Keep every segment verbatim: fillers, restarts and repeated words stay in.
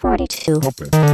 quarantadue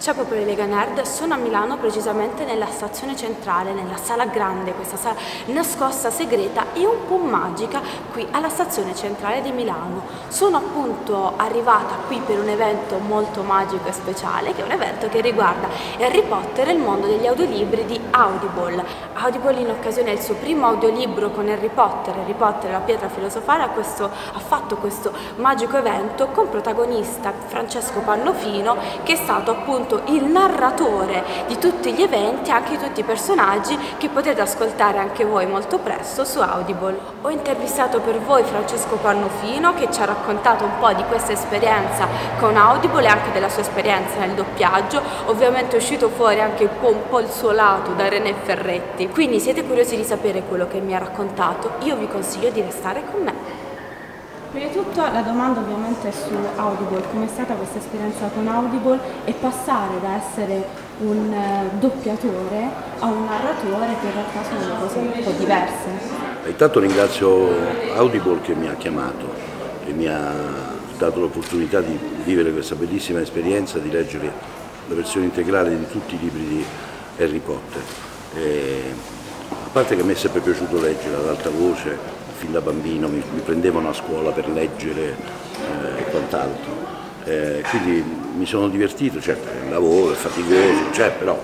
Ciao popolo di Lega Nerd, sono a Milano, precisamente nella stazione centrale, nella sala grande, questa sala nascosta, segreta e un po' magica qui alla stazione centrale di Milano. Sono appunto arrivata qui per un evento molto magico e speciale, che è un evento che riguarda Harry Potter e il mondo degli audiolibri di Audible. Audible, in occasione del suo primo audiolibro con Harry Potter, Harry Potter e la pietra filosofale, ha, questo, ha fatto questo magico evento con protagonista Francesco Pannofino, che è stato appunto il narratore di tutti gli eventi, anche di tutti i personaggi che potete ascoltare anche voi molto presto su Audible. Ho intervistato per voi Francesco Pannofino, che ci ha raccontato un po' di questa esperienza con Audible e anche della sua esperienza nel doppiaggio. Ovviamente è uscito fuori anche un po', un po' il suo lato da René Ferretti, quindi siete curiosi di sapere quello che mi ha raccontato, io vi consiglio di restare con me. Prima di tutto la domanda ovviamente è su Audible, com'è stata questa esperienza con Audible e passare da essere un doppiatore a un narratore, che in realtà sono cose un po' diverse? Intanto ringrazio Audible che mi ha chiamato e mi ha dato l'opportunità di vivere questa bellissima esperienza, di leggere la versione integrale di tutti i libri di Harry Potter. E a parte che a me è sempre piaciuto leggere ad alta voce, fin da bambino mi, mi prendevano a scuola per leggere eh, e quant'altro, eh, quindi mi sono divertito, certo è un lavoro, è faticoso, cioè, però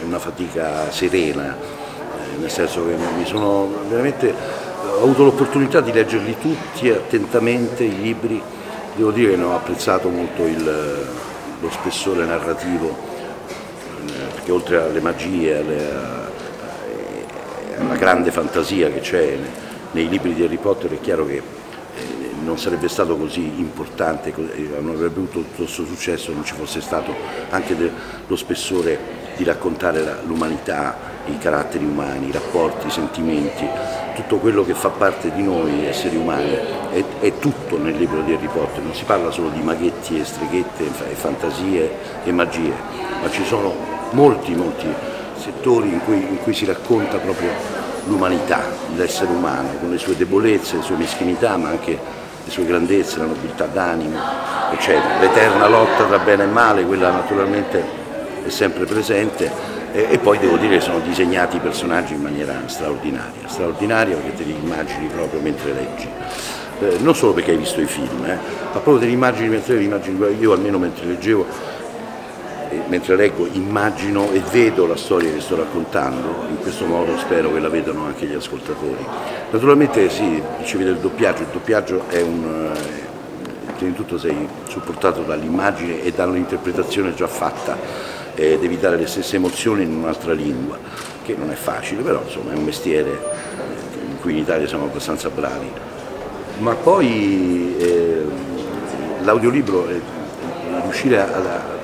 è una fatica serena, eh, nel senso che mi sono veramente, ho avuto l'opportunità di leggerli tutti attentamente i libri, devo dire che ne ho apprezzato molto il, lo spessore narrativo, eh, perché oltre alle magie, alle, alla grande fantasia che c'è nei libri di Harry Potter, è chiaro che non sarebbe stato così importante, non avrebbe avuto tutto questo successo se non ci fosse stato anche lo spessore di raccontare l'umanità, i caratteri umani, i rapporti, i sentimenti, tutto quello che fa parte di noi esseri umani è, è tutto nel libro di Harry Potter, non si parla solo di maghetti e streghette e fantasie e magie, ma ci sono molti molti settori in cui, in cui si racconta proprio l'umanità, l'essere umano, con le sue debolezze, le sue meschinità, ma anche le sue grandezze, la nobiltà d'animo, eccetera. L'eterna lotta tra bene e male, quella naturalmente è sempre presente, e, e poi devo dire che sono disegnati i personaggi in maniera straordinaria, straordinaria perché te li immagini proprio mentre leggi. Eh, non solo perché hai visto i film, eh, ma proprio te li immagini mentre li immagini, io almeno mentre leggevo, mentre leggo immagino e vedo la storia che sto raccontando, in questo modo spero che la vedano anche gli ascoltatori. Naturalmente sì, dicevi del doppiaggio, il doppiaggio è un... prima di tutto sei supportato dall'immagine e dall'interpretazione già fatta, eh, devi dare le stesse emozioni in un'altra lingua, che non è facile, però insomma è un mestiere in cui in Italia siamo abbastanza bravi. Ma poi eh, l'audiolibro, eh, riuscire a... a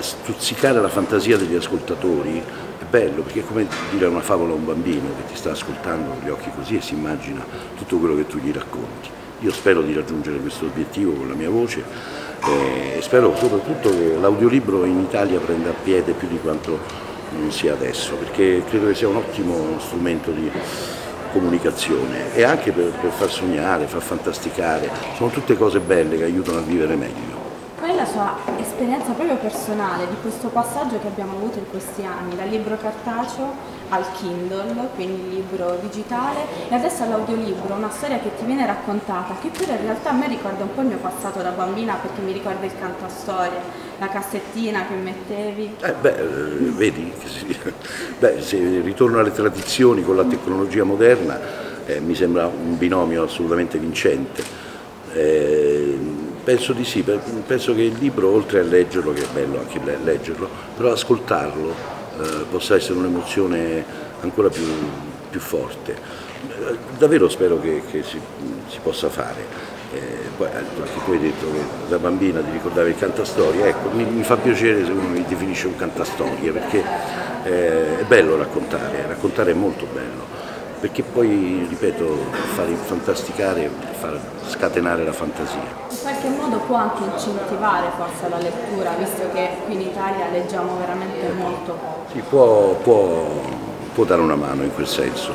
stuzzicare la fantasia degli ascoltatori è bello, perché è come dire una favola a un bambino che ti sta ascoltando con gli occhi così e si immagina tutto quello che tu gli racconti. Io spero di raggiungere questo obiettivo con la mia voce e spero soprattutto che l'audiolibro in Italia prenda piede più di quanto non sia adesso, perché credo che sia un ottimo strumento di comunicazione e anche per, per far sognare, far fantasticare, sono tutte cose belle che aiutano a vivere meglio. Qual è la sua esperienza proprio personale di questo passaggio che abbiamo avuto in questi anni, dal libro cartaceo al Kindle, quindi il libro digitale, e adesso all'audiolibro, una storia che ti viene raccontata, che pure in realtà a me ricorda un po' il mio passato da bambina, perché mi ricorda il cantastorie, la cassettina che mettevi. Eh beh, vedi, beh, se ritorno alle tradizioni con la tecnologia moderna, eh, mi sembra un binomio assolutamente vincente. Eh, Penso di sì, penso che il libro, oltre a leggerlo, che è bello anche leggerlo, però ascoltarlo eh, possa essere un'emozione ancora più, più forte. Davvero spero che, che si, si possa fare. Eh, poi, anche tu hai detto che da bambina ti ricordavi il cantastorie, ecco, mi, mi fa piacere se uno mi definisce un cantastorie, perché eh, è bello raccontare, raccontare è molto bello. Perché poi, ripeto, far fantasticare, far scatenare la fantasia. In qualche modo può anche incentivare forse la lettura, visto che qui in Italia leggiamo veramente molto poco. Sì, può, può, può dare una mano in quel senso.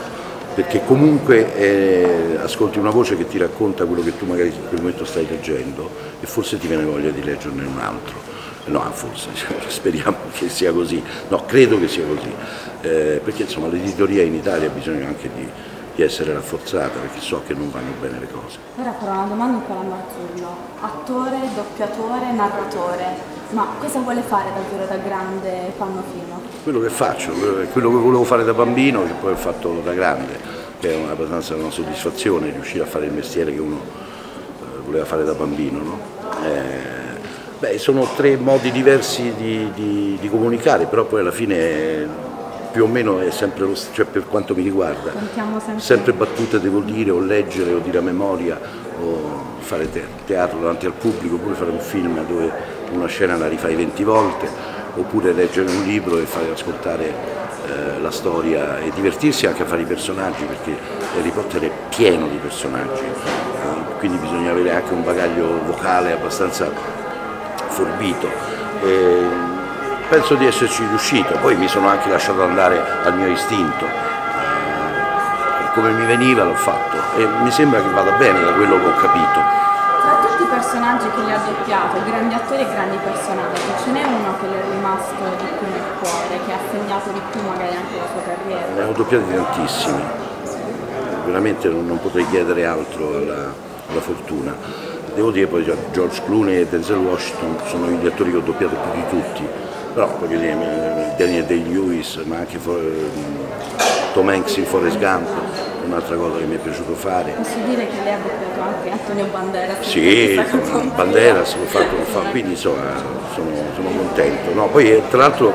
perché comunque eh, ascolti una voce che ti racconta quello che tu magari in quel momento stai leggendo e forse ti viene voglia di leggerne un altro. No, forse, speriamo che sia così, no, credo che sia così, eh, perché insomma l'editoria in Italia ha bisogno anche di, di essere rafforzata, perché so che non vanno bene le cose. Ora farò una domanda un po' all'ammarturno, attore, doppiatore, narratore, ma cosa vuole fare davvero da grande Pannofino? Quello che faccio, quello che volevo fare da bambino, che poi ho fatto da grande, che è una, abbastanza una soddisfazione riuscire a fare il mestiere che uno eh, voleva fare da bambino, no? Eh, Beh, sono tre modi diversi di, di, di comunicare, però poi alla fine più o meno è sempre lo stesso, cioè per quanto mi riguarda, sempre. sempre battute devo dire, o leggere, o dire a memoria, o fare te teatro davanti al pubblico, oppure fare un film dove una scena la rifai venti volte, oppure leggere un libro e fare ascoltare eh, la storia e divertirsi anche a fare i personaggi, perché Harry Potter è pieno di personaggi, eh, quindi bisogna avere anche un bagaglio vocale abbastanza forbito. E penso di esserci riuscito, poi mi sono anche lasciato andare al mio istinto, e come mi veniva l'ho fatto e mi sembra che vada bene da quello che ho capito. Tra tutti i personaggi che li ha doppiato, grandi attori e grandi personaggi, ce n'è uno che le è rimasto di più nel cuore, che ha segnato di più magari anche la sua carriera? Ne ho doppiati tantissimi, veramente non, non potrei chiedere altro alla, alla fortuna. Devo dire poi George Clooney e Denzel Washington sono gli attori che ho doppiato più di tutti, però voglio dire Daniel Day-Lewis, ma anche Tom Hanks in Forest Gump, un'altra cosa che mi è piaciuto fare. Posso dire che lei ha doppiato anche Antonio Banderas? Sì, Banderas l'ho fatto, l'ho fatto, quindi insomma sono, sono contento. No, poi tra l'altro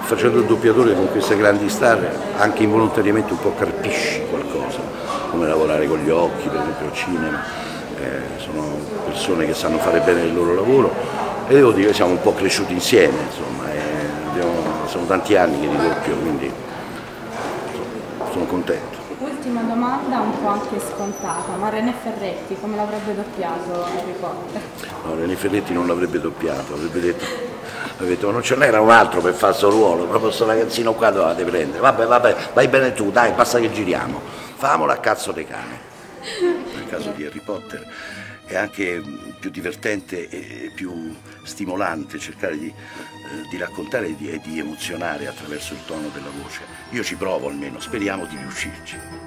facendo il doppiatore con queste grandi star anche involontariamente un po' carpisci qualcosa, come lavorare con gli occhi, per esempio al cinema. Eh, sono persone che sanno fare bene il loro lavoro e devo dire che siamo un po' cresciuti insieme, insomma, e abbiamo, sono tanti anni che li doppio, quindi insomma, sono contento. Ultima domanda un po' anche scontata, ma René Ferretti come l'avrebbe doppiato Harry Potter? No, René Ferretti non l'avrebbe doppiato, avrebbe detto, avrebbe detto non ce n'era un altro per fare il suo ruolo, proprio sto ragazzino qua dovevate prendere, vabbè vabbè vai bene tu, dai basta che giriamo, famola a cazzo dei cane. Nel caso di Harry Potter è anche più divertente e più stimolante cercare di, eh, di raccontare e di, di emozionare attraverso il tono della voce. Io ci provo almeno, speriamo di riuscirci.